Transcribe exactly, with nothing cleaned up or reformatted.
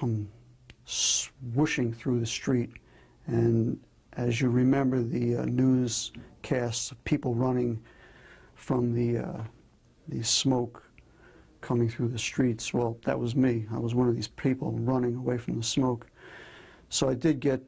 come swooshing through the street. And as you remember the uh, newscasts of people running from the, uh, the smoke coming through the streets, well, that was me. I was one of these people running away from the smoke. So I did get